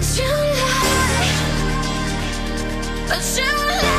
But you lie.